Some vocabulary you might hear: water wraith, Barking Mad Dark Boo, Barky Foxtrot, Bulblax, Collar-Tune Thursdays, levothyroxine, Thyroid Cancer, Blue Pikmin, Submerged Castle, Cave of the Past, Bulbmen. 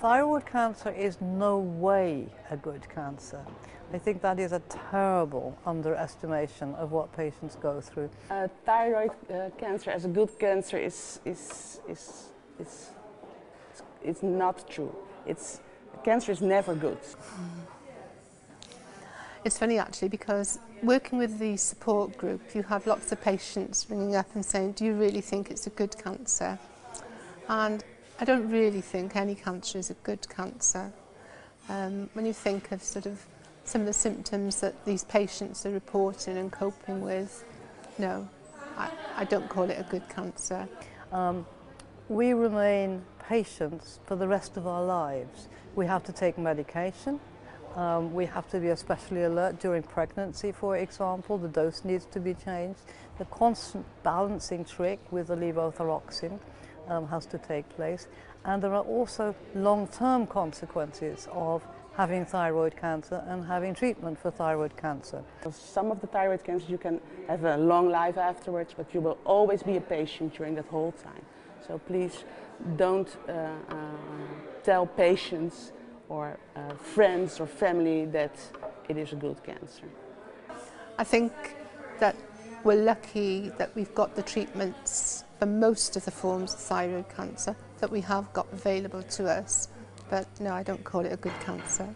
Thyroid cancer is no way a good cancer. I think that is a terrible underestimation of what patients go through. Thyroid cancer as a good cancer is not true. Cancer is never good. It's funny actually, because working with the support group, you have lots of patients ringing up and saying, do you really think it's a good cancer? And I don't really think any cancer is a good cancer. When you think of sort of some of the symptoms that these patients are reporting and coping with, no, I don't call it a good cancer. We remain patients for the rest of our lives. We have to take medication. We have to be especially alert during pregnancy, for example. The dose needs to be changed. The constant balancing trick with the levothyroxine has to take place. And there are also long-term consequences of having thyroid cancer and having treatment for thyroid cancer. Some of the thyroid cancers you can have a long life afterwards, but you will always be a patient during that whole time. So please don't tell patients or friends or family that it is a good cancer. I think that we're lucky that we've got the treatments for most of the forms of thyroid cancer that we have got available to us. But no, I don't call it a good cancer.